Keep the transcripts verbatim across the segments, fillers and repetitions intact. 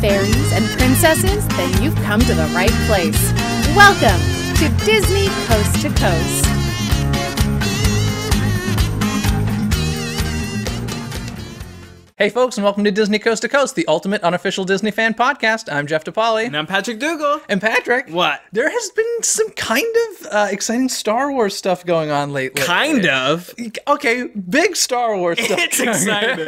fairies and princesses, then you've come to the right place. Welcome to Dizney Coast to Coast. Hey folks, and welcome to Dizney Coast to Coast, the ultimate unofficial Disney fan podcast. I'm Jeff DePaoli. And I'm Patrick Dougall. And Patrick. What? There has been some kind of uh, exciting Star Wars stuff going on lately. Kind of? Okay, big Star Wars stuff. It's exciting.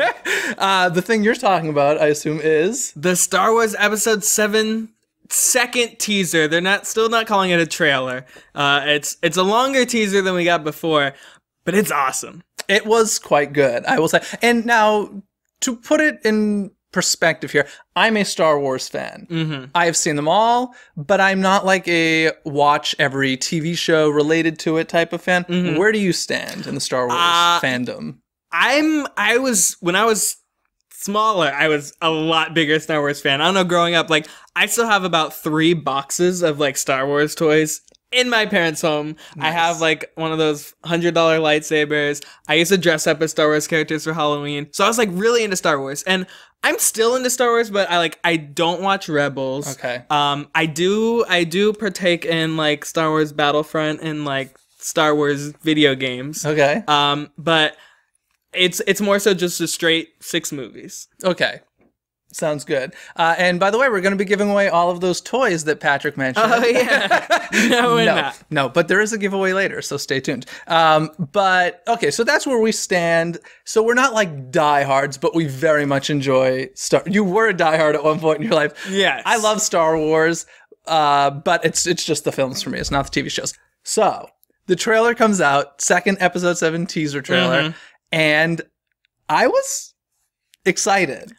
uh, the thing you're talking about, I assume, is? The Star Wars Episode seven second teaser. They're not still not calling it a trailer. Uh, it's, it's a longer teaser than we got before, but it's awesome. It was quite good, I will say. And now, to put it in perspective here, I'm a Star Wars fan. Mm-hmm. I have seen them all, but I'm not like a watch every T V show related to it type of fan. Mm-hmm. Where do you stand in the Star Wars uh, fandom? I'm, I was, when I was smaller, I was a lot bigger Star Wars fan. I don't know, growing up, like, I still have about three boxes of, like, Star Wars toys in my parents' home. Nice. I have, like, one of those one hundred dollar lightsabers. I used to dress up as Star Wars characters for Halloween. So I was, like, really into Star Wars. And I'm still into Star Wars, but I, like, I don't watch Rebels. Okay. Um, I do, I do partake in, like, Star Wars Battlefront and, like, Star Wars video games. Okay. Um, but it's, it's more so just a straight six movies. Okay. Sounds good. Uh, and by the way, we're going to be giving away all of those toys that Patrick mentioned. Oh, yeah. No, we're no, not. No, but there is a giveaway later, so stay tuned. Um, but, okay, so that's where we stand. So we're not like diehards, but we very much enjoy Star... You were a diehard at one point in your life. Yes. I love Star Wars, uh, but it's, it's just the films for me. It's not the T V shows. So the trailer comes out, second Episode seven teaser trailer, mm-hmm. and I was excited.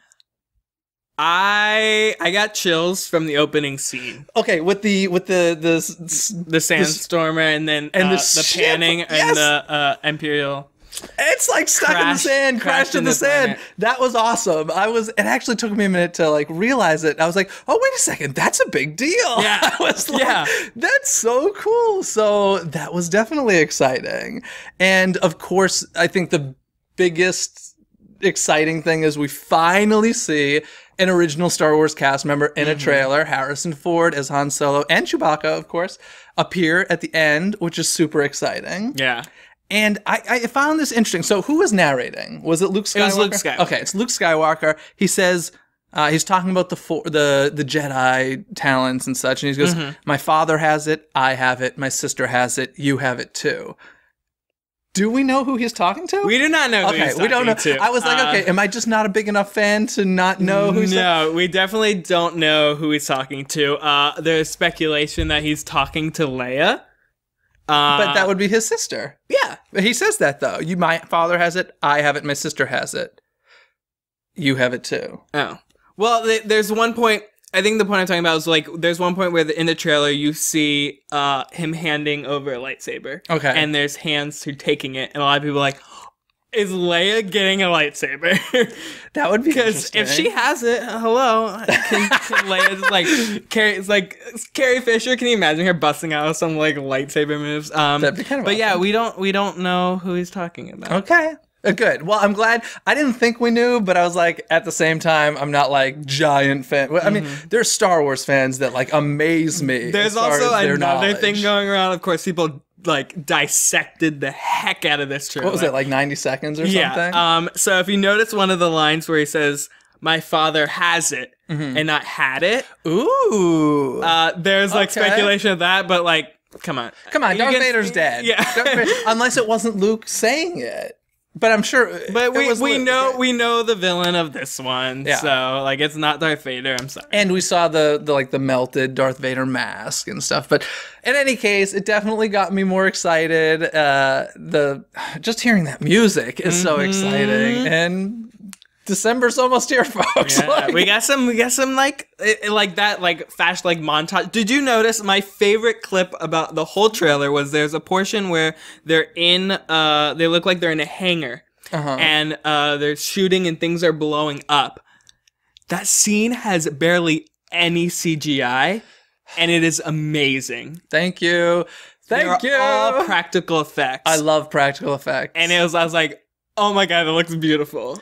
I I got chills from the opening scene. Okay, with the with the the the sandstormer and then and uh, the, the panning yes. and the uh, Imperial. It's like stuck crashed, in the sand, crashed, crashed in, in the, the sand. Planet. That was awesome. I was. It actually took me a minute to like realize it. I was like, oh wait a second, that's a big deal. Yeah, I was like, yeah. That's so cool. So that was definitely exciting. And of course, I think the biggest exciting thing is we finally see an original Star Wars cast member in mm-hmm. a trailer. Harrison Ford as Han Solo and Chewbacca, of course, appear at the end, which is super exciting. Yeah. And I, I found this interesting. So who was narrating? Was it Luke Skywalker? It was Luke Skywalker. Okay, it's Luke Skywalker. He says, uh, he's talking about the, for the the Jedi talents and such, and he goes, mm-hmm. my father has it, I have it, my sister has it, you have it too. Do we know who he's talking to? We do not know okay, who he's talking we don't know. to. I was like, uh, okay, am I just not a big enough fan to not know who he's No, we definitely don't know who he's talking to. Uh, there's speculation that he's talking to Leia. Uh, but that would be his sister. Yeah. He says that, though. You, my father has it, I have it, my sister has it. You have it, too. Oh. Well, th there's one point... I think the point I'm talking about is, like, there's one point where the, in the trailer you see uh, him handing over a lightsaber. Okay. And there's hands who taking it. And a lot of people are like, is Leia getting a lightsaber? That would be interesting. Because if she has it, hello. Can, can Leia's, like, Carrie, it's like, Carrie Fisher, can you imagine her busting out with some, like, lightsaber moves? Um, That'd be kind of But, awesome. yeah, we don't, we don't know who he's talking about. Okay. Good. Well, I'm glad. I didn't think we knew, but I was like, at the same time, I'm not like giant fan. I mean, mm-hmm. there's Star Wars fans that like amaze me. There's also another knowledge. thing going around. Of course, people like dissected the heck out of this trailer. What was it, like ninety seconds or yeah, something? Yeah. Um, so if you notice one of the lines where he says, my father has it mm-hmm. and not had it. Ooh. Uh, there's like okay. speculation of that, but like, come on. Come on. Darth Vader's dead. Yeah. Darth Vader, unless it wasn't Luke saying it. But I'm sure. But we we know we know the villain of this one, yeah. so like it's not Darth Vader. I'm sorry. And we saw the the like the melted Darth Vader mask and stuff. But in any case, it definitely got me more excited. Uh, the just hearing that music is mm-hmm. so exciting, and December's almost here, folks. Yeah, like, we got some. We got some like it, like that like fast like montage. Did you notice my favorite clip about the whole trailer was there's a portion where they're in uh they look like they're in a hangar uh-huh. and uh they're shooting and things are blowing up. That scene has barely any C G I, and it is amazing. Thank you, thank they're you. All practical effects. I love practical effects. And it was I was like, oh my god, it looks beautiful.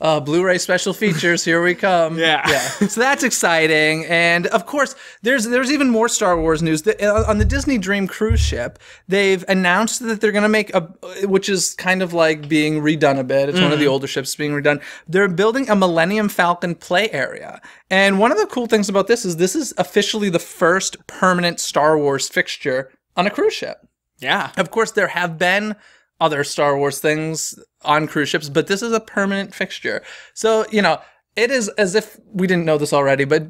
Uh, Blu-ray special features, here we come. yeah. yeah. So that's exciting. And of course, there's there's even more Star Wars news. The, uh, on the Disney Dream cruise ship, they've announced that they're going to make a, which is kind of like being redone a bit. It's mm. one of the older ships being redone. They're building a Millennium Falcon play area. And one of the cool things about this is this is officially the first permanent Star Wars fixture on a cruise ship. Yeah. Of course, there have been other Star Wars things on cruise ships, but this is a permanent fixture. So, you know, it is as if we didn't know this already, but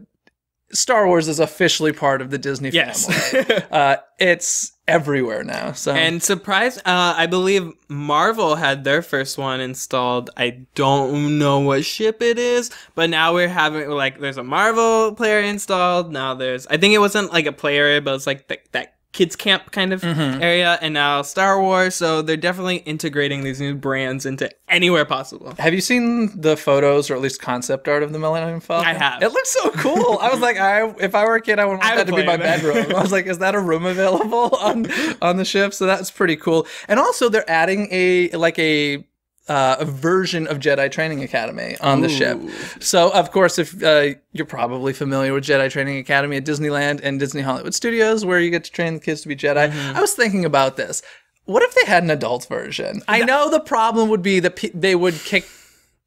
Star Wars is officially part of the Disney yes. family. uh, it's everywhere now. So And surprise, uh, I believe Marvel had their first one installed. I don't know what ship it is, but now we're having, like, there's a Marvel player installed. Now there's, I think it wasn't like a play area, but it's like th that kids camp kind of mm-hmm. area, and now Star Wars. So they're definitely integrating these new brands into anywhere possible. Have you seen the photos or at least concept art of the Millennium Falcon? I have. It looks so cool. I was like, I if I were a kid, I would want I that would to be my that. bedroom. I was like, is that a room available on on the ship? So that's pretty cool. And also, they're adding a like a. Uh, a version of Jedi Training Academy on Ooh. the ship. So, of course, if uh, you're probably familiar with Jedi Training Academy at Disneyland and Disney Hollywood Studios, where you get to train the kids to be Jedi. Mm-hmm. I was thinking about this. What if they had an adult version? I know the problem would be that pe they would kick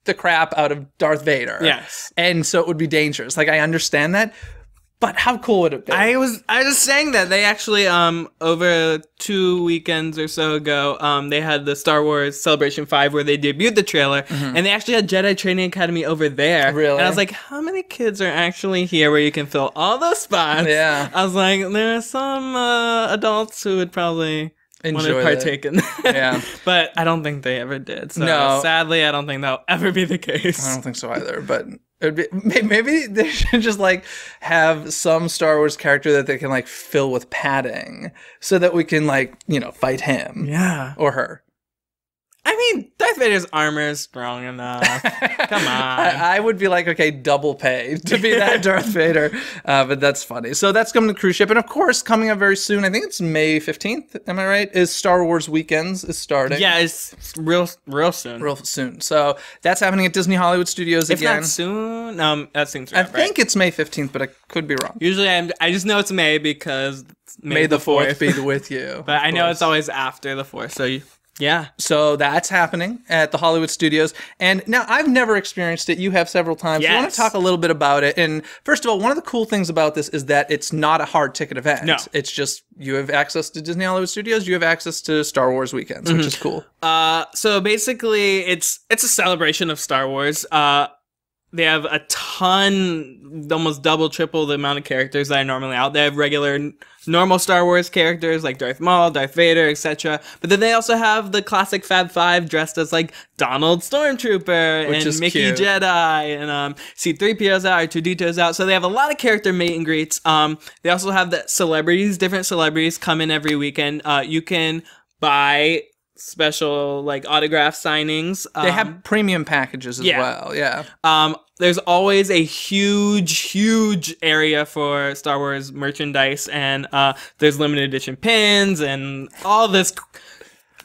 the crap out of Darth Vader. Yes. And so it would be dangerous. Like, I understand that. But how cool would it be? I was I was saying that they actually um over two weekends or so ago um they had the Star Wars Celebration five where they debuted the trailer mm-hmm. and they actually had Jedi Training Academy over there. Really? And I was like, how many kids are actually here where you can fill all those spots? Yeah. I was like, there are some uh, adults who would probably want to partake in that. Yeah. But I don't think they ever did. So no. sadly, I don't think that'll ever be the case. I don't think so either. But it'd be, maybe they should just like have some Star Wars character that they can like fill with padding so that we can like, you know, fight him. Yeah. Or her. I mean, Darth Vader's armor is strong enough. Come on. I, I would be like, okay, double pay to be that Darth Vader. Uh, but that's funny. So that's coming to cruise ship. And of course, coming up very soon, I think it's May fifteenth, am I right? Is Star Wars Weekends is starting. Yeah, it's real real soon. Real soon. So that's happening at Disney Hollywood Studios if again. If not soon, um, that seems right. I think right? it's May fifteenth, but I could be wrong. Usually I'm, I just know it's May because May, May the, the fourth, fourth be with you. But I know course. it's always after the fourth, so you... Yeah. So that's happening at the Hollywood Studios. And now I've never experienced it. You have several times. Yes. So I want to talk a little bit about it. And first of all, one of the cool things about this is that it's not a hard ticket event. No. It's just you have access to Disney Hollywood Studios. You have access to Star Wars Weekends, mm-hmm. which is cool. Uh, so basically, it's it's a celebration of Star Wars. Uh, they have a ton, almost double, triple the amount of characters that are normally out. They have regular... normal Star Wars characters like Darth Maul, Darth Vader, et cetera. But then they also have the classic Fab Five dressed as like Donald Stormtrooper Which and Mickey cute. Jedi and um, C three P O's out, R two D two's out. So they have a lot of character meet and greets. Um, they also have the celebrities, different celebrities come in every weekend. Uh, you can buy special like autograph signings. Um, they have premium packages as yeah. well. Yeah. Um, There's always a huge, huge area for Star Wars merchandise, and uh, there's limited edition pins and all this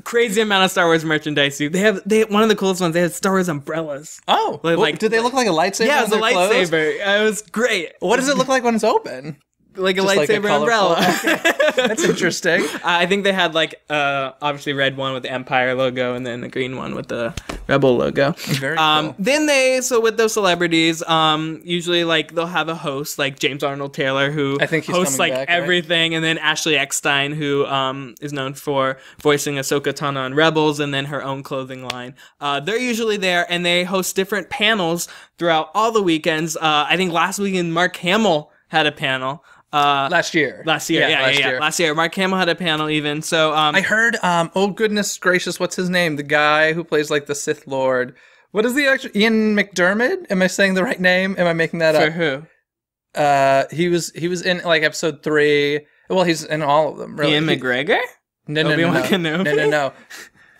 crazy amount of Star Wars merchandise. They have they one of the coolest ones. They had Star Wars umbrellas. Oh, like, well, did they look like a lightsaber? Yeah, it was a lightsaber. Clothes? It was great. What does it look like when it's open? Like a Just lightsaber like a umbrella. Okay. That's interesting. uh, I think they had like uh, obviously red one with the Empire logo and then the green one with the Rebel logo. Very um, cool. Then they, so with those celebrities, um, usually like they'll have a host like James Arnold Taylor who I think he's hosts like back, everything right? and then Ashley Eckstein who um, is known for voicing Ahsoka Tano on Rebels and then her own clothing line. Uh, they're usually there and they host different panels throughout all the weekends. Uh, I think last weekend Mark Hamill had a panel. Uh, last year. Last year, yeah, yeah, last yeah. year. Last year. Mark Hamill had a panel even, so... Um, I heard, um, oh goodness gracious, what's his name? The guy who plays, like, the Sith Lord. What is the actual... Ian McDiarmid? Am I saying the right name? Am I making that up? For who? Uh, he was, he was in, like, episode three. Well, he's in all of them, really. Ian he, McGregor? No, no, no, no. No, no, no.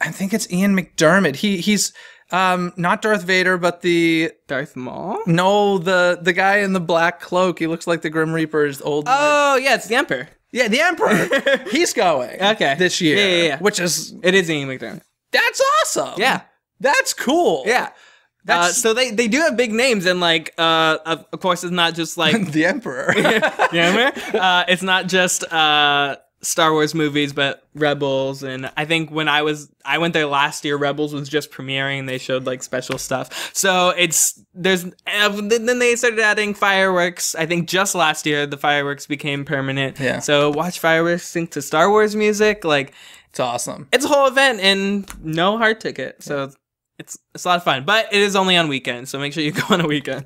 I think it's Ian McDiarmid. He, he's... Um, not Darth Vader, but the... Darth Maul? No, the the guy in the black cloak. He looks like the Grim Reaper's old... Oh, man. Yeah, it's the Emperor. Yeah, the Emperor. He's going okay. this year. Yeah, yeah, yeah. Which is... It is Ian McDiarmid. That's awesome. Yeah. That's cool. Yeah. That's... Uh, so they, they do have big names, and like uh, of, of course it's not just like the Emperor. Yeah, the Emperor. Uh, it's not just uh, Star Wars movies, but Rebels, and I think when I was I went there last year, Rebels was just premiering, and they showed like special stuff. So it's there's and then they started adding fireworks. I think just last year the fireworks became permanent. Yeah. So watch fireworks, sync to Star Wars music, like it's awesome. It's a whole event and no hard ticket. So. Yeah. It's, it's a lot of fun, but it is only on weekends, so make sure you go on a weekend.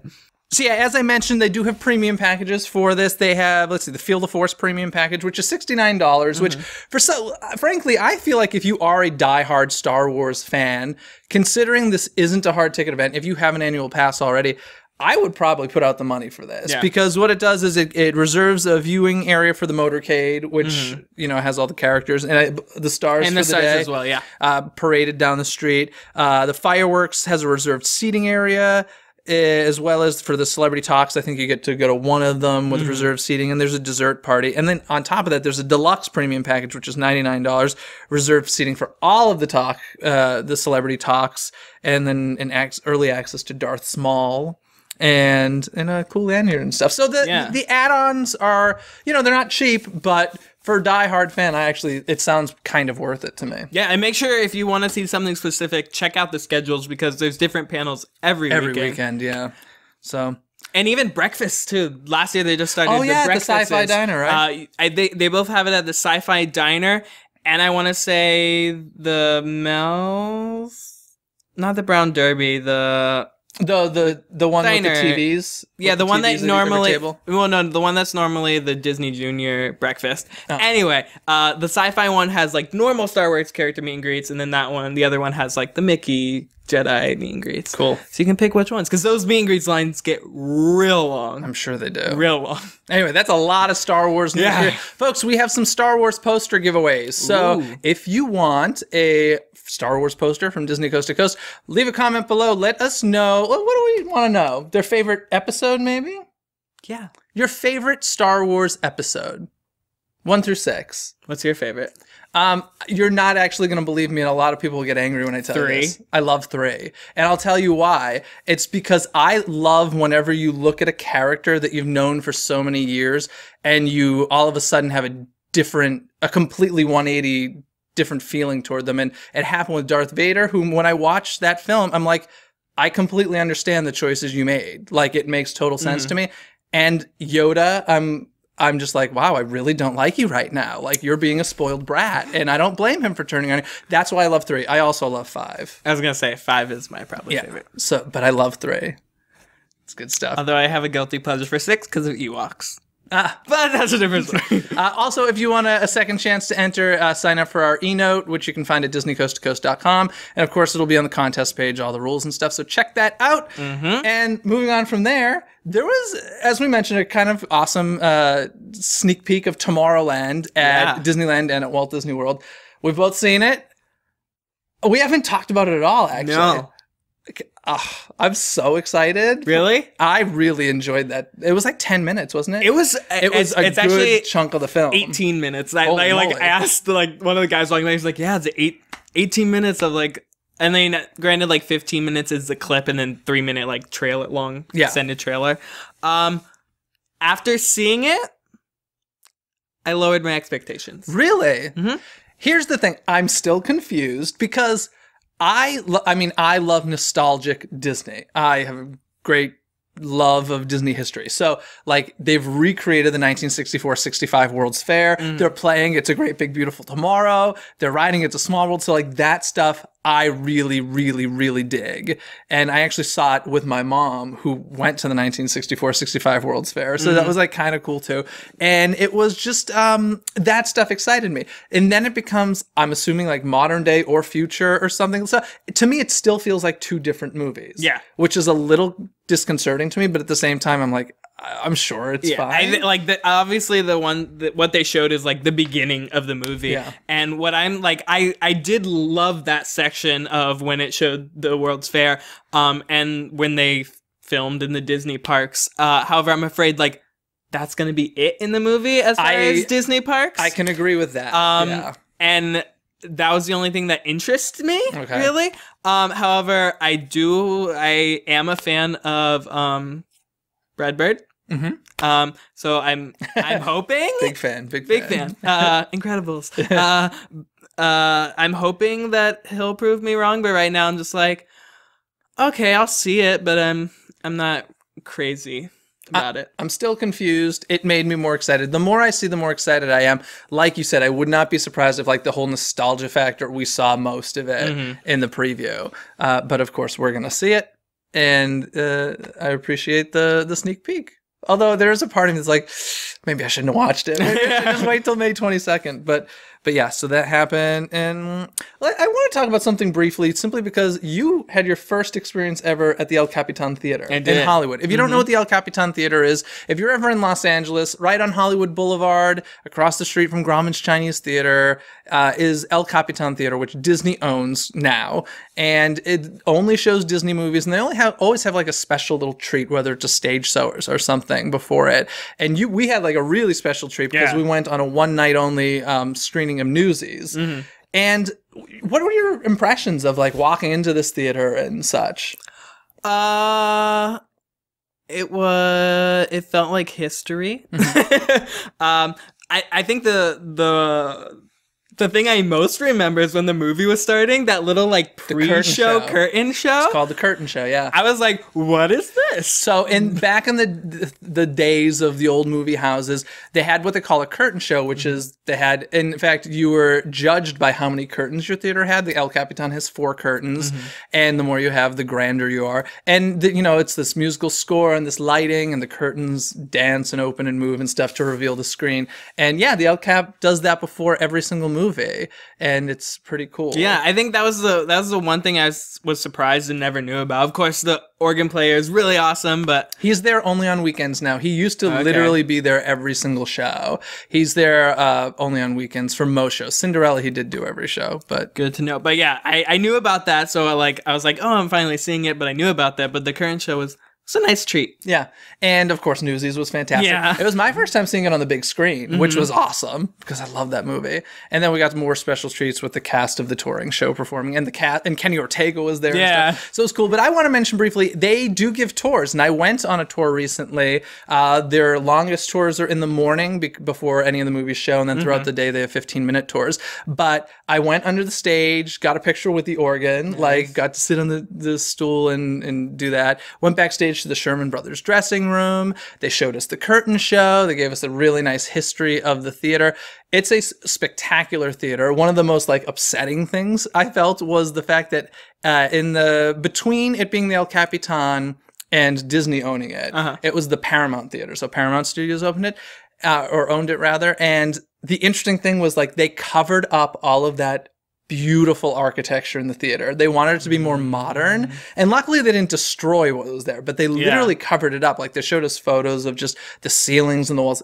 So yeah, as I mentioned, they do have premium packages for this. They have, let's see, the Feel the Force premium package, which is sixty-nine dollars, mm-hmm. which, for so, frankly, I feel like if you are a diehard Star Wars fan, considering this isn't a hard ticket event, if you have an annual pass already, I would probably put out the money for this, yeah. because what it does is it, it reserves a viewing area for the motorcade, which mm-hmm. you know has all the characters and I, the stars and for the, the stars day, as well, yeah, uh, paraded down the street. Uh, the fireworks has a reserved seating area, as well as for the celebrity talks. I think you get to go to one of them with mm-hmm. reserved seating, and there's a dessert party. And then on top of that, there's a deluxe premium package, which is ninety-nine dollars, reserved seating for all of the talk, uh, the celebrity talks, and then an ac- early access to Darth Maul. And and a cool lanyard and stuff. So the yeah. the add-ons are, you know, they're not cheap, but for a diehard fan, I actually it sounds kind of worth it to me. Yeah, and make sure if you want to see something specific, check out the schedules because there's different panels every every weekend. weekend. Yeah, so and even breakfast too. Last year they just started. Oh yeah, the, the Sci-Fi Diner, right? Uh, I, they they both have it at the Sci-Fi Diner, and I want to say the Mel's, not the Brown Derby, the. The the the one Diner. With the T Vs, yeah, the, the one T Vs that normally well no the one that's normally the Disney Junior breakfast. Oh. Anyway, uh, the sci-fi one has like normal Star Wars character meet and greets, and then that one, the other one has like the Mickey Jedi meet and greets. Cool. So you can pick which ones because those meet and greets lines get real long. I'm sure they do. Real long. Anyway, that's a lot of Star Wars news. Yeah. Folks, we have some Star Wars poster giveaways. So Ooh. If you want a Star Wars poster from Dizney Coast to Coast, leave a comment below. Let us know. What do we want to know? Their favorite episode, maybe? Yeah. Your favorite Star Wars episode. One through six. What's your favorite? Um, you're not actually going to believe me, and a lot of people will get angry when I tell three. You this. I love three. And I'll tell you why. It's because I love whenever you look at a character that you've known for so many years, and you all of a sudden have a different, a completely one eighty different feeling toward them. And it happened with Darth Vader, whom when I watched that film, I'm like, I completely understand the choices you made. Like, it makes total sense mm-hmm. to me. And Yoda, I'm I'm just like, wow, I really don't like you right now. Like, you're being a spoiled brat. And I don't blame him for turning on you. That's why I love three. I also love five. I was going to say, five is my probably yeah. favorite. So, but I love three. It's good stuff. Although I have a guilty pleasure for six because of Ewoks. Ah, but that's a different story. uh, also, if you want a, a second chance to enter, uh, sign up for our e-note, which you can find at Disney Coast to Coast dot com. And, of course, it'll be on the contest page, all the rules and stuff. So check that out. Mm-hmm. And moving on from there, there was, as we mentioned, a kind of awesome uh, sneak peek of Tomorrowland at yeah. Disneyland and at Walt Disney World. We've both seen it. We haven't talked about it at all, actually. No. Oh, I'm so excited. Really? I really enjoyed that. It was like ten minutes, wasn't it? It was It was it's, a it's good actually chunk of the film. eighteen minutes. I, I like asked like one of the guys walking by, he's like, yeah, it's eight, eighteen minutes of like, and then granted like fifteen minutes is the clip and then three minute like trailer, long yeah. extended trailer. Um, after seeing it, I lowered my expectations. Really? Mm-hmm. Here's the thing. I'm still confused because I, lo- I mean, I love nostalgic Disney. I have a great love of Disney history. So, like, they've recreated the nineteen sixty-four sixty-five World's Fair. Mm. They're playing It's a Great Big Beautiful Tomorrow. They're riding It's a Small World. So, like, that stuff I really, really, really dig. And I actually saw it with my mom, who went to the nineteen sixty-four sixty-five World's Fair. So, mm. that was, like, kind of cool, too. And it was just, um, that stuff excited me. And then it becomes, I'm assuming, like, modern day or future or something. So, to me, it still feels like two different movies. Yeah. Which is a little disconcerting to me, but at the same time I'm like, I'm sure it's yeah, fine. I th- like the, obviously the one that what they showed is like the beginning of the movie yeah. and what I'm like I I did love that section of when it showed the World's Fair um and when they f- filmed in the Disney parks. Uh however, I'm afraid like that's gonna be it in the movie as far I, as Disney parks. I can agree with that. Um yeah. And that was the only thing that interests me, okay. really. Um, however, I do, I am a fan of um, Brad Bird. Mm-hmm. Um, so I'm, I'm hoping big fan, big, big fan, fan. Uh, Incredibles. uh, uh, I'm hoping that he'll prove me wrong, but right now I'm just like, okay, I'll see it, but I'm, I'm not crazy about I, it. I'm still confused. It made me more excited. The more I see, the more excited I am. Like you said, I would not be surprised if like the whole nostalgia factor, we saw most of it mm-hmm. in the preview. Uh, but of course we're going to see it. And, uh, I appreciate the, the sneak peek. Although there is a part of me that's like, maybe I shouldn't have watched it. Maybe I should just wait till May twenty-second. But but yeah, so that happened. And I want to talk about something briefly, simply because you had your first experience ever at the El Capitan Theater in Hollywood. If you don't mm-hmm. know what the El Capitan Theater is, if you're ever in Los Angeles, right on Hollywood Boulevard, across the street from Grauman's Chinese Theater, uh, is El Capitan Theater, which Disney owns now. And it only shows Disney movies. And they only have always have like a special little treat, whether it's a stage show or something before it. And you we had like a really special treat because yeah. we went on a one night only um, screening of Newsies. Mm-hmm. And what were your impressions of like walking into this theater and such? Uh it was it felt like history. Mm-hmm. um I I think the the the thing I most remember is when the movie was starting, that little like pre-show curtain, curtain show. It's called the curtain show, yeah. I was like, what is this? So in back in the the days of the old movie houses, they had what they call a curtain show, which mm-hmm. is they had, in fact, you were judged by how many curtains your theater had. The El Capitan has four curtains, mm-hmm. and the more you have, the grander you are. And, the, you know, it's this musical score and this lighting, and the curtains dance and open and move and stuff to reveal the screen. And yeah, the El Cap does that before every single movie. Movie, and it's pretty cool. Yeah, I think that was the that was the one thing I was surprised and never knew about. Of course, the organ player is really awesome, but he's there only on weekends now. He used to okay. literally be there every single show. He's there uh, only on weekends for most shows. Cinderella, he did do every show, but good to know. But yeah, I I knew about that, so I, like I was like, oh, I'm finally seeing it. But I knew about that. But the current show was. It's a nice treat. Yeah. And, of course, Newsies was fantastic. Yeah. It was my first time seeing it on the big screen, mm-hmm. which was awesome because I love that movie. And then we got more special treats with the cast of the touring show performing. And the cast, and Kenny Ortega was there. Yeah. And stuff. So it was cool. But I want to mention briefly, they do give tours. And I went on a tour recently. Uh, their longest tours are in the morning be before any of the movies show. And then throughout mm-hmm. the day, they have fifteen-minute tours. But I went under the stage, got a picture with the organ, nice. like got to sit on the, the stool and, and do that. Went backstage to the Sherman Brothers dressing room. They showed us the curtain show. They gave us a really nice history of the theater. It's a spectacular theater. One of the most like upsetting things I felt was the fact that uh, in the between it being the El Capitan and Disney owning it, uh-huh. it was the Paramount Theater. So Paramount Studios opened it uh, or owned it rather. And the interesting thing was like they covered up all of that beautiful architecture in the theater. They wanted it to be more modern, and luckily they didn't destroy what was there, but they literally yeah. covered it up. Like they showed us photos of just the ceilings and the walls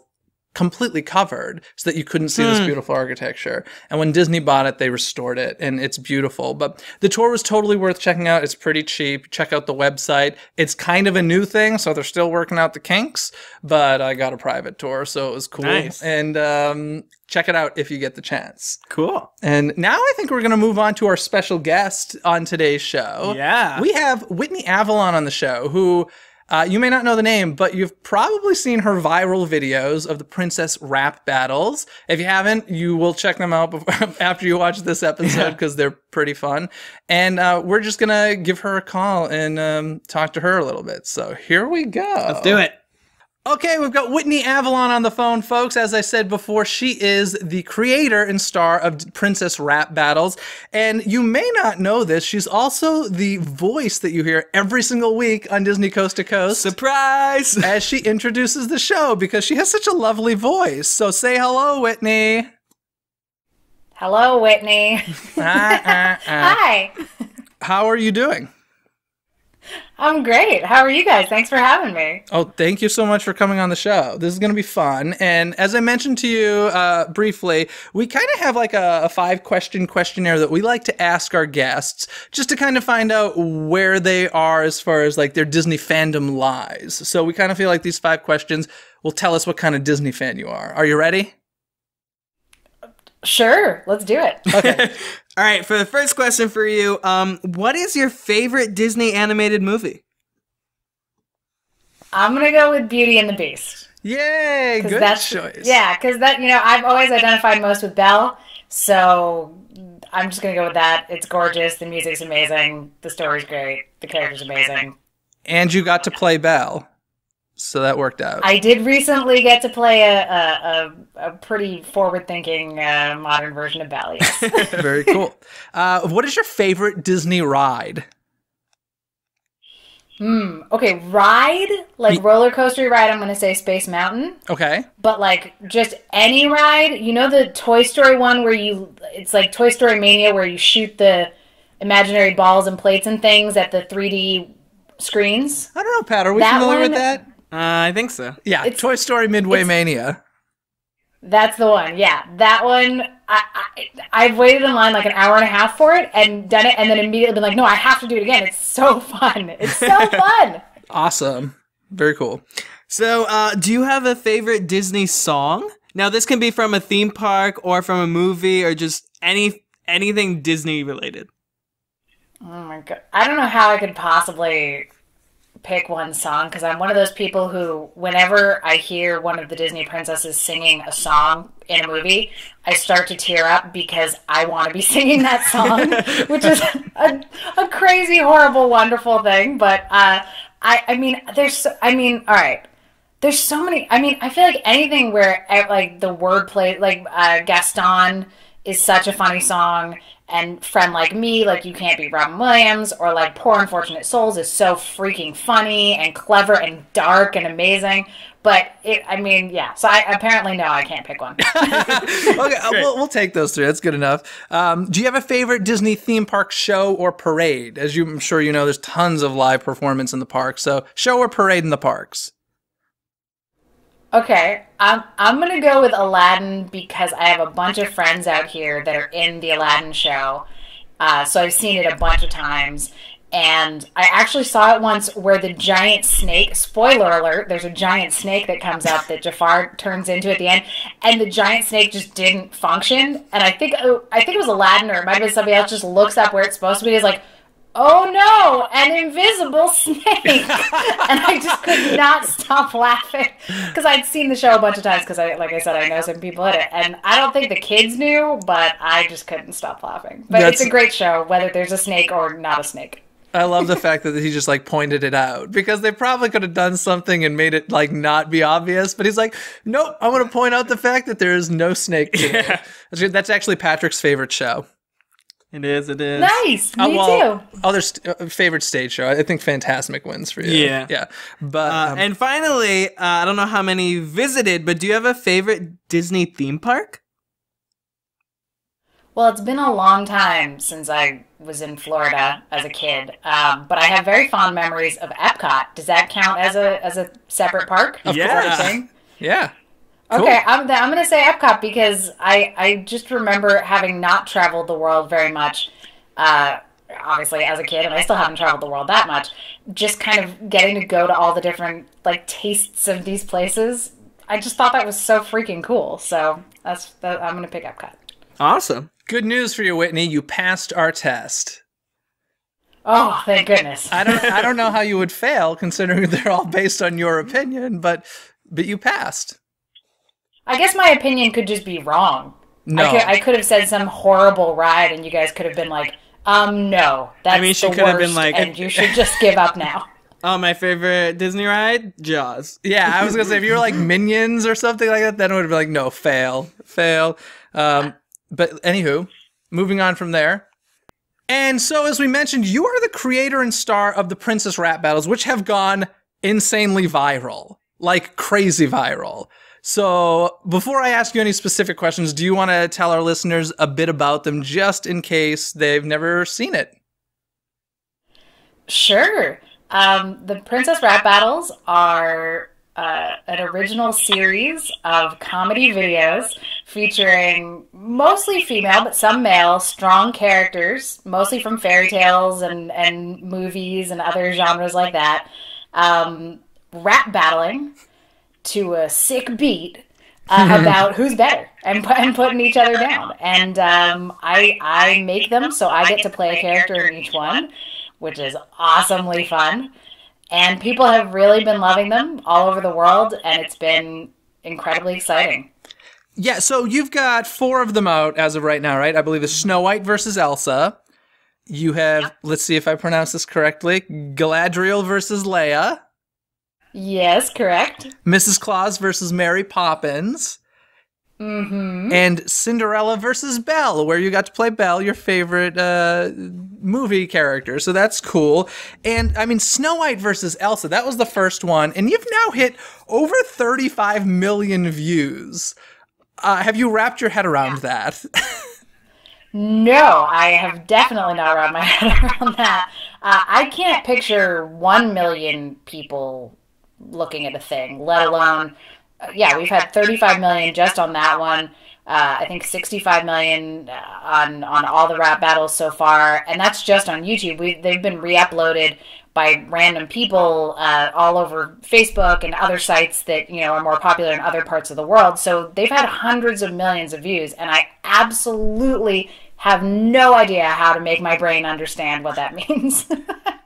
completely covered so that you couldn't see mm. this beautiful architecture. And when Disney bought it, they restored it, and it's beautiful. But the tour was totally worth checking out. It's pretty cheap. Check out the website. It's kind of a new thing, so they're still working out the kinks, but I got a private tour, so it was cool. Nice. And um, check it out if you get the chance. Cool. And now I think we're going to move on to our special guest on today's show. Yeah. We have Whitney Avalon on the show, who... Uh, you may not know the name, but you've probably seen her viral videos of the Princess Rap Battles. If you haven't, you will check them out before, after you watch this episode because yeah. they're pretty fun. And uh, we're just going to give her a call and um, talk to her a little bit. So here we go. Let's do it. Okay, we've got Whitney Avalon on the phone, folks. As I said before, she is the creator and star of Princess Rap Battles. And you may not know this, she's also the voice that you hear every single week on Dizney Coast to Coast. Surprise! As she introduces the show, because she has such a lovely voice. So say hello, Whitney. Hello, Whitney. uh, uh, uh. Hi. How are you doing? I'm great. How are you guys? Thanks for having me. Oh, thank you so much for coming on the show. This is going to be fun. And as I mentioned to you uh, briefly, we kind of have like a, a five-question questionnaire that we like to ask our guests just to kind of find out where they are as far as like their Disney fandom lies. So we kind of feel like these five questions will tell us what kind of Disney fan you are. Are you ready? Sure, let's do it. Okay. All right, for the first question for you, um, what is your favorite Disney animated movie? I'm going to go with Beauty and the Beast. Yay, good that's, choice. Yeah, because that, you know, I've always identified most with Belle, so I'm just going to go with that. It's gorgeous, the music's amazing, the story's great, the character's amazing. And you got to play Belle. So that worked out. I did recently get to play a a, a, a pretty forward-thinking uh, modern version of Belle. Very cool. Uh, what is your favorite Disney ride? Hmm. Okay, ride like roller coaster ride. I'm gonna say Space Mountain. Okay. But like just any ride, you know, the Toy Story one where you it's like Toy Story Mania where you shoot the imaginary balls and plates and things at the three D screens. I don't know, Pat. Are we that familiar one, with that? Uh, I think so. Yeah, it's, Toy Story Midway Mania. That's the one. Yeah, that one. I, I I've waited in line like an hour and a half for it and done it, and then immediately been like, no, I have to do it again. It's so fun. It's so fun. Awesome. Very cool. So, uh, do you have a favorite Disney song? Now, this can be from a theme park or from a movie or just any anything Disney related. Oh my god! I don't know how I could possibly pick one song because I'm one of those people who whenever I hear one of the Disney princesses singing a song in a movie, I start to tear up because I want to be singing that song, which is a, a crazy, horrible, wonderful thing. But uh, I, I mean, there's, so, I mean, all right, there's so many. I mean, I feel like anything where like the wordplay, like uh, Gaston is such a funny song. And Friend Like Me, like You Can't Be Robin Williams, or like Poor Unfortunate Souls is so freaking funny and clever and dark and amazing. But, it, I mean, yeah. So I apparently, no, I can't pick one. Okay, we'll, we'll take those three. That's good enough. Um, do you have a favorite Disney theme park show or parade? As you, I'm sure you know, there's tons of live performance in the park. So show or parade in the parks? Okay, I'm, I'm going to go with Aladdin because I have a bunch of friends out here that are in the Aladdin show. Uh, so I've seen it a bunch of times. And I actually saw it once where the giant snake, spoiler alert, there's a giant snake that comes up that Jafar turns into at the end. And the giant snake just didn't function. And I think, I think it was Aladdin or it might have been somebody else just looks up where it's supposed to be. It's like, oh no, an invisible snake. And I just could not stop laughing because I'd seen the show a bunch of times because, I, like I said, I know some people in it. And I don't think the kids knew, but I just couldn't stop laughing. But That's, it's a great show, whether there's a snake or not a snake. I love the fact that he just like pointed it out because they probably could have done something and made it like not be obvious. But he's like, nope, I want to point out the fact that there is no snake today. Yeah. That's actually Patrick's favorite show. It is, it is. Nice, me uh, well, too. Other st favorite stage show, I think Fantasmic wins for you. Yeah. Yeah. But, uh, um, and finally, uh, I don't know how many you visited, but do you have a favorite Disney theme park? Well, it's been a long time since I was in Florida as a kid, um, but I have very fond memories of Epcot. Does that count as a, as a separate park? Of yeah. course. Yeah. Cool. Okay, I'm, I'm going to say Epcot because I, I just remember having not traveled the world very much, uh, obviously as a kid, and I still haven't traveled the world that much, just kind of getting to go to all the different, like, tastes of these places. I just thought that was so freaking cool, so that's that, I'm going to pick Epcot. Awesome. Good news for you, Whitney. You passed our test. Oh, thank goodness. I don't, I don't know how you would fail, considering they're all based on your opinion, but but you passed. I guess my opinion could just be wrong. No. I could, I could have said some horrible ride, and you guys could have been like, um, no, that's I mean, she the could worst, have been like, and you should just give up now. Oh, my favorite Disney ride? Jaws. Yeah, I was going to say, if you were like Minions or something like that, then it would have been like, no, fail, fail. Um, but anywho, moving on from there. And so, as we mentioned, you are the creator and star of the Princess Rap Battles, which have gone insanely viral, like crazy viral. So before I ask you any specific questions, do you want to tell our listeners a bit about them just in case they've never seen it? Sure. Um, the Princess Rap Battles are uh, an original series of comedy videos featuring mostly female, but some male, strong characters, mostly from fairy tales and, and movies and other genres like that, um, rap battling to a sick beat uh, about who's better and, and putting each other down. And um, I, I make them, so I get to play a character in each one, which is awesomely fun. And people have really been loving them all over the world, and it's been incredibly exciting. Yeah, so you've got four of them out as of right now, right? I believe it's Snow White versus Elsa. You have, yep. Let's see if I pronounce this correctly, Galadriel versus Leia. Yes, correct. Missus Claus versus Mary Poppins. Mm-hmm. And Cinderella versus Belle, where you got to play Belle, your favorite uh, movie character. So that's cool. And, I mean, Snow White versus Elsa, that was the first one. And you've now hit over thirty-five million views. Uh, have you wrapped your head around yeah. that? No, I have definitely not wrapped my head around that. Uh, I can't picture one million people looking at a thing, let alone, uh, yeah, we've had thirty-five million just on that one. Uh, I think sixty-five million on on all the rap battles so far, and that's just on YouTube. We they've been re-uploaded by random people uh, all over Facebook and other sites that, you know, are more popular in other parts of the world. So they've had hundreds of millions of views, and I absolutely have no idea how to make my brain understand what that means.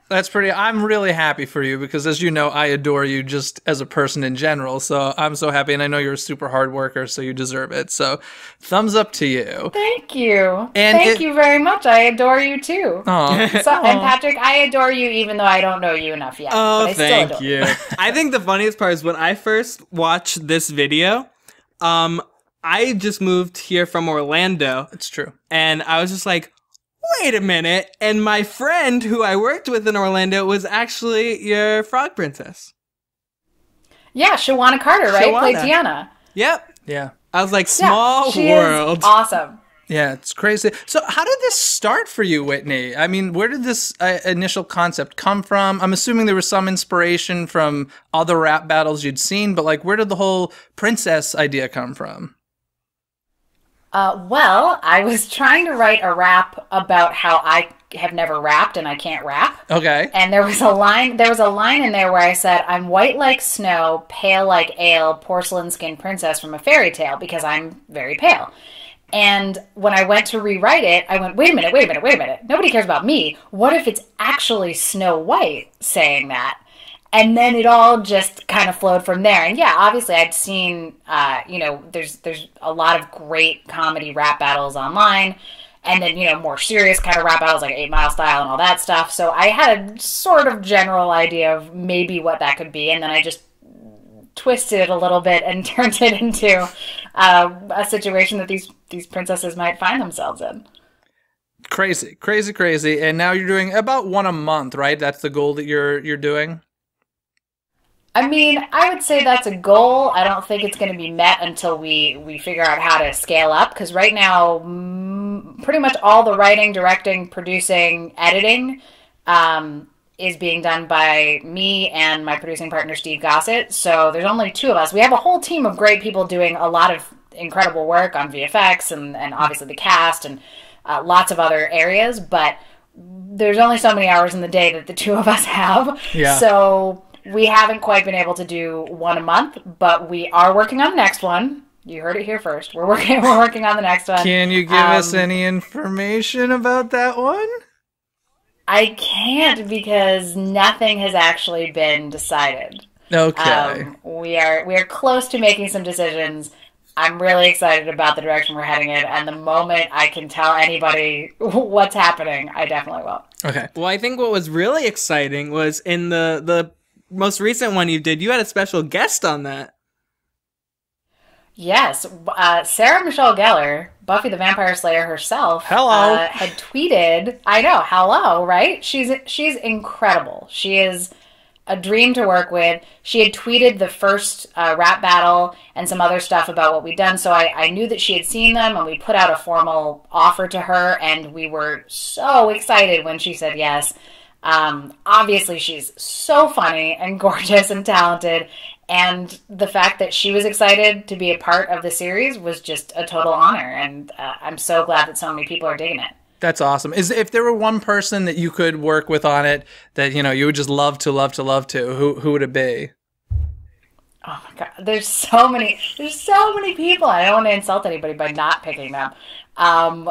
That's pretty, I'm really happy for you because, as you know, I adore you just as a person in general. So I'm so happy. And I know you're a super hard worker, so you deserve it. So thumbs up to you. Thank you. And Thank it, you very much. I adore you, too. Aww. So, and Patrick, I adore you even though I don't know you enough yet. Oh, I thank still you. you. I think the funniest part is when I first watched this video, um, I just moved here from Orlando. It's true. And I was just like, wait a minute, and my friend who I worked with in Orlando was actually your frog princess. Yeah, Shawana Carter, right? Shawana. Played Tiana. Yep. Yeah. I was like, small yeah, she world. Is awesome. Yeah, it's crazy. So how did this start for you, Whitney? I mean, where did this uh, initial concept come from? I'm assuming there was some inspiration from other rap battles you'd seen, but like, where did the whole princess idea come from? Uh, well, I was trying to write a rap about how I have never rapped and I can't rap. Okay. And there was a line, there was a line in there where I said, I'm white like snow, pale like ale, porcelain skinned princess from a fairy tale, because I'm very pale. And when I went to rewrite it, I went, wait a minute, wait a minute, wait a minute. Nobody cares about me. What if it's actually Snow White saying that? And then it all just kind of flowed from there. And yeah, obviously I'd seen, uh, you know, there's there's a lot of great comedy rap battles online. And then, you know, more serious kind of rap battles like eight mile style and all that stuff. So I had a sort of general idea of maybe what that could be. And then I just twisted it a little bit and turned it into uh, a situation that these, these princesses might find themselves in. Crazy, crazy, crazy. And now you're doing about one a month, right? That's the goal that you're you're doing? I mean, I would say that's a goal. I don't think it's going to be met until we, we figure out how to scale up. Because right now, m pretty much all the writing, directing, producing, editing um, is being done by me and my producing partner, Steve Gossett. So there's only two of us. We have a whole team of great people doing a lot of incredible work on V F X and, and obviously the cast and uh, lots of other areas. But there's only so many hours in the day that the two of us have. Yeah. So we haven't quite been able to do one a month, but we are working on the next one. You heard it here first. We're working we're working on the next one. Can you give um, us any information about that one? I can't because nothing has actually been decided. Okay. Um, we are we are close to making some decisions. I'm really excited about the direction we're heading in, and the moment I can tell anybody what's happening, I definitely will. Okay. Well, I think what was really exciting was in the the most recent one you did, you had a special guest on that. Yes. Uh, Sarah Michelle Gellar, Buffy the Vampire Slayer herself, hello. Uh, had tweeted, I know, hello, right? She's, she's incredible. She is a dream to work with. She had tweeted the first uh, rap battle and some other stuff about what we'd done, so I, I knew that she had seen them, and we put out a formal offer to her, and we were so excited when she said yes. Um, obviously she's so funny and gorgeous and talented, and the fact that she was excited to be a part of the series was just a total honor, and uh, I'm so glad that so many people are digging it. That's awesome. Is if there were one person that you could work with on it that, you know, you would just love to, love to, love to, who, who would it be? Oh my God, there's so many, there's so many people. I don't want to insult anybody by not picking them. Um,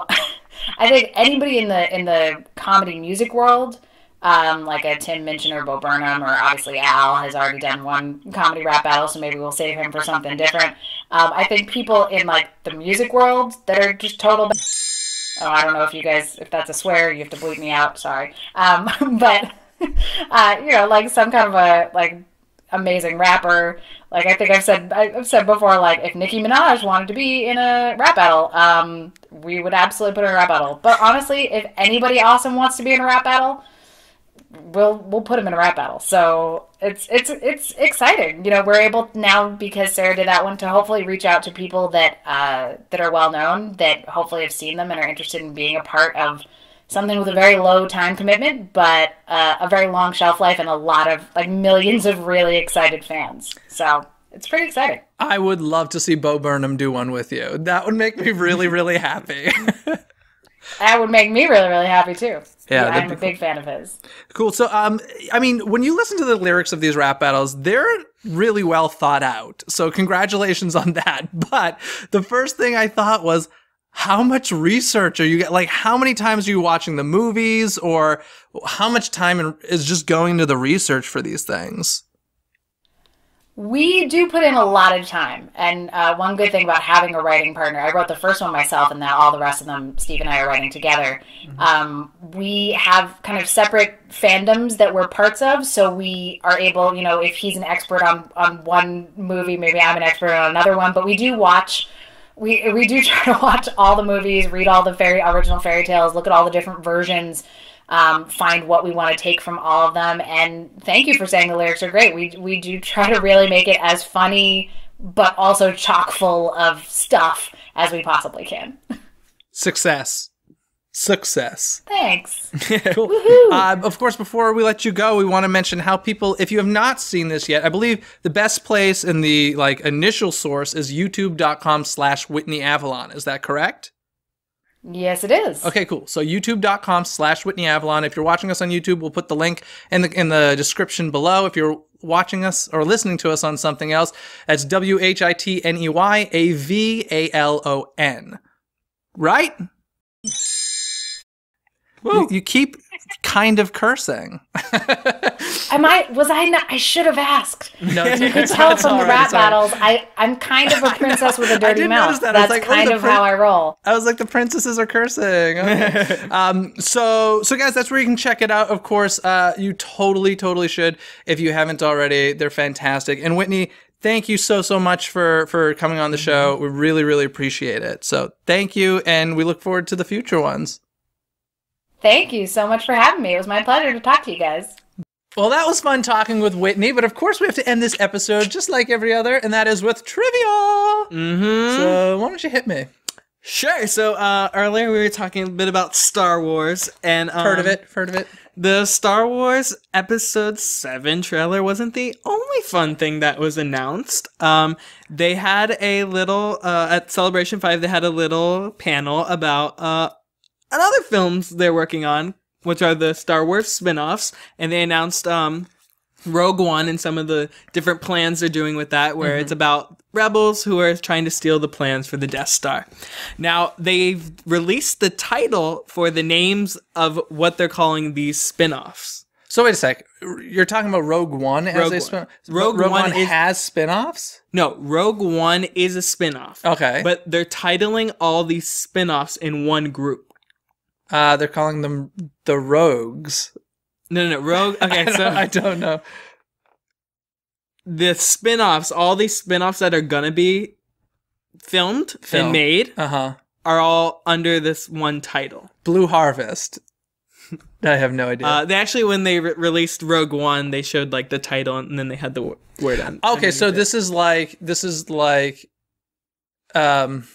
I think anybody in the in the comedy music world, um, like a Tim Minchin or Bo Burnham, or obviously Al has already done one comedy rap battle, so maybe we'll save him for something different. Um, I think people in like the music world that are just total. Oh, I don't know if you guys, if that's a swear, you have to bleep me out. Sorry, um, but uh, you know, like some kind of a like amazing rapper. Like I think I've said, I've said before, like if Nicki Minaj wanted to be in a rap battle, um, we would absolutely put her in a rap battle. But honestly, if anybody awesome wants to be in a rap battle, we'll we'll put them in a rap battle. So it's it's it's exciting. You know, we're able now, because Sarah did that one, to hopefully reach out to people that uh, that are well known, that hopefully have seen them and are interested in being a part of something with a very low time commitment, but uh, a very long shelf life and a lot of, like, millions of really excited fans. So it's pretty exciting. I would love to see Bo Burnham do one with you. That would make me really, really happy. That would make me really, really happy, too. Yeah, yeah, I'm a big cool. fan of his. Cool. So, um, I mean, when you listen to the lyrics of these rap battles, they're really well thought out. So congratulations on that. But the first thing I thought was, how much research are you get? Like, how many times are you watching the movies, or how much time is just going to the research for these things? We do put in a lot of time. And uh, one good thing about having a writing partner, I wrote the first one myself, and now all the rest of them, Steve and I are writing together. Mm-hmm. Um, we have kind of separate fandoms that we're parts of. So we are able, you know, if he's an expert on, on one movie, maybe I'm an expert on another one, but we do watch... We, we do try to watch all the movies, read all the fairy, original fairy tales, look at all the different versions, um, find what we want to take from all of them. And thank you for saying the lyrics are great. We, we do try to really make it as funny, but also chock full of stuff as we possibly can. Success. Success. Thanks. Cool. Uh, of course, before we let you go, we want to mention how people, if you have not seen this yet, I believe the best place in the like initial source is youtube dot com slash Whitney Avalon. Is that correct? Yes, it is. Okay, cool. So youtube dot com slash Whitney Avalon. If you're watching us on YouTube, we'll put the link in the in the description below. If you're watching us or listening to us on something else, that's W H I T N E Y A V A L O N. Right? You, you keep kind of cursing. Am I? Was I not? I should have asked. No, it's, you can tell from the rap battles. I, I'm kind of a princess with a dirty mouth. That. That's like, kind of how I roll. I was like, the princesses are cursing. Okay. um, so, so guys, that's where you can check it out. Of course, uh, you totally, totally should if you haven't already. They're fantastic. And Whitney, thank you so, so much for, for coming on the show. We really, really appreciate it. So thank you, and we look forward to the future ones. Thank you so much for having me. It was my pleasure to talk to you guys. Well, that was fun talking with Whitney, but of course we have to end this episode just like every other, and that is with trivia. Mm-hmm. So why don't you hit me? Sure. So uh, earlier we were talking a bit about Star Wars, and um, heard of it? Heard of it? The Star Wars Episode seven trailer wasn't the only fun thing that was announced. Um, they had a little, uh, at Celebration five, they had a little panel about uh, another films they're working on, which are the Star Wars spinoffs. And they announced um, Rogue One and some of the different plans they're doing with that, where mm-hmm. it's about rebels who are trying to steal the plans for the Death Star. Now, they've released the title for the names of what they're calling these spin-offs. So wait a sec. You're talking about Rogue One as Rogue a spin-off? Rogue, Rogue One, One is, has spin-offs? No, Rogue One is a spin-off. Okay. But they're titling all these spin-offs in one group. Uh, they're calling them the Rogues. No, no, no. Rogue... Okay, I so... I don't know. The spin-offs, all these spin-offs that are going to be filmed Film. and made uh-huh. are all under this one title. Blue Harvest. I have no idea. Uh, they actually, when they re released Rogue One, they showed like the title and then they had the word on it. Okay, so it. this is like, this is like, um,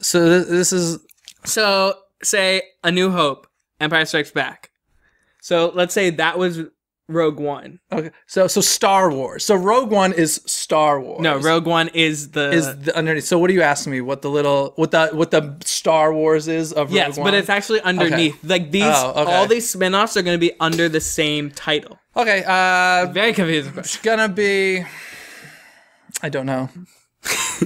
so th this is... So, say, A New Hope, Empire Strikes Back. So, let's say that was... Rogue One. Okay. So so Star Wars. So Rogue One is Star Wars. No, Rogue One is the is the underneath. So what are you asking me? What the little what the what the Star Wars is of Rogue yes, One? Yes, but it's actually underneath. Okay. Like these oh, okay. all these spin-offs are going to be under the same title. Okay. Uh very confusing. It's going to be I don't know.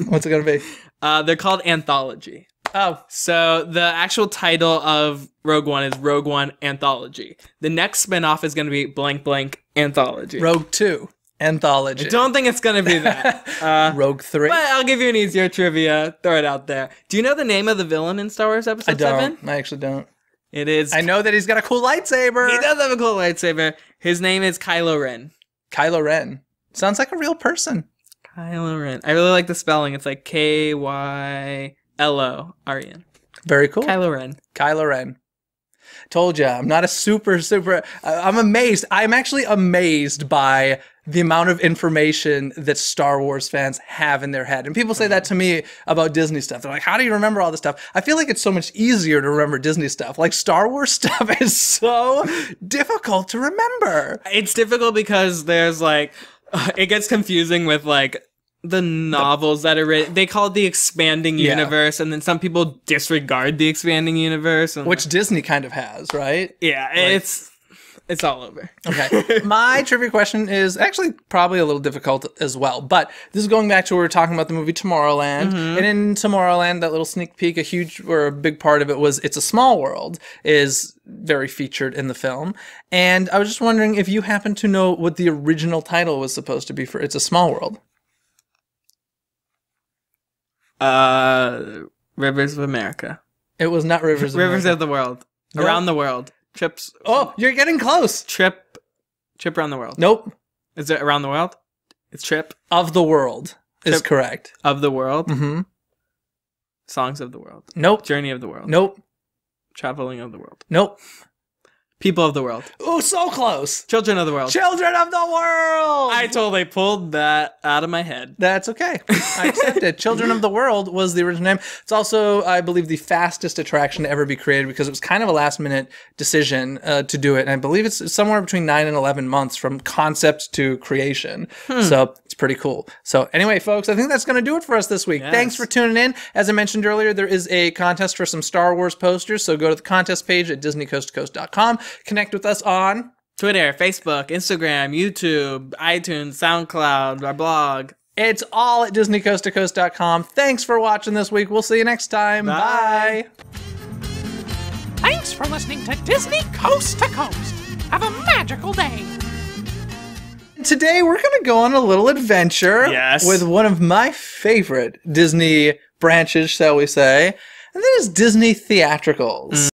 What's it gonna be? Uh, they're called Anthology. Oh. So the actual title of Rogue One is Rogue One Anthology. The next spinoff is going to be blank blank Anthology. Rogue Two Anthology. I don't think it's going to be that. Uh, Rogue Three. But I'll give you an easier trivia. Throw it out there. Do you know the name of the villain in Star Wars Episode Seven? I don't. seven? I actually don't. It is. I know that he's got a cool lightsaber. He does have a cool lightsaber. His name is Kylo Ren. Kylo Ren. Sounds like a real person. Kylo Ren. I really like the spelling. It's like K Y L O R E N. Very cool. Kylo Ren. Kylo Ren. Told ya, I'm not a super, super... Uh, I'm amazed. I'm actually amazed by the amount of information that Star Wars fans have in their head. And people say that to me about Disney stuff. They're like, how do you remember all this stuff? I feel like it's so much easier to remember Disney stuff. Like, Star Wars stuff is so difficult to remember. It's difficult because there's, like... Uh, it gets confusing with, like... the novels that are written, they call it the expanding universe, yeah. And then some people disregard the expanding universe, and which like, Disney kind of has, right? Yeah, like, it's it's all over. Okay, my trivia question is actually probably a little difficult as well, but this is going back to where we were talking about the movie Tomorrowland, mm-hmm. And in Tomorrowland, that little sneak peek, a huge or a big part of it was "It's a Small World" is very featured in the film, and I was just wondering if you happen to know what the original title was supposed to be for "It's a Small World." Uh, Rivers of America. It was not Rivers of Rivers America. Of the World. Nope. Around the World. Trips. Oh, you're getting close. Trip. Trip around the world. Nope. Is it Around the World? It's Trip. Of the World trip is correct. Of the World? Mm-hmm. Songs of the World. Nope. Journey of the World. Nope. Traveling of the World. Nope. People of the World. Oh, so close. Children of the World. Children of the World! I totally pulled that out of my head. That's okay. I accept it. Children of the World was the original name. It's also, I believe, the fastest attraction to ever be created because it was kind of a last-minute decision uh, to do it. And I believe it's somewhere between nine and eleven months from concept to creation. Hmm. So it's pretty cool. So anyway, folks, I think that's going to do it for us this week. Yes. Thanks for tuning in. As I mentioned earlier, there is a contest for some Star Wars posters. So go to the contest page at Disney Coast to Coast dot com. Connect with us on Twitter, Facebook, Instagram, YouTube, iTunes, SoundCloud, our blog. It's all at Disney Coast to Coast dot com. Thanks for watching this week. We'll see you next time. Bye. Bye. Thanks for listening to Disney Coast to Coast. Have a magical day. Today, we're going to go on a little adventure yes. with one of my favorite Disney branches, shall we say, and that is Disney Theatricals. Mm.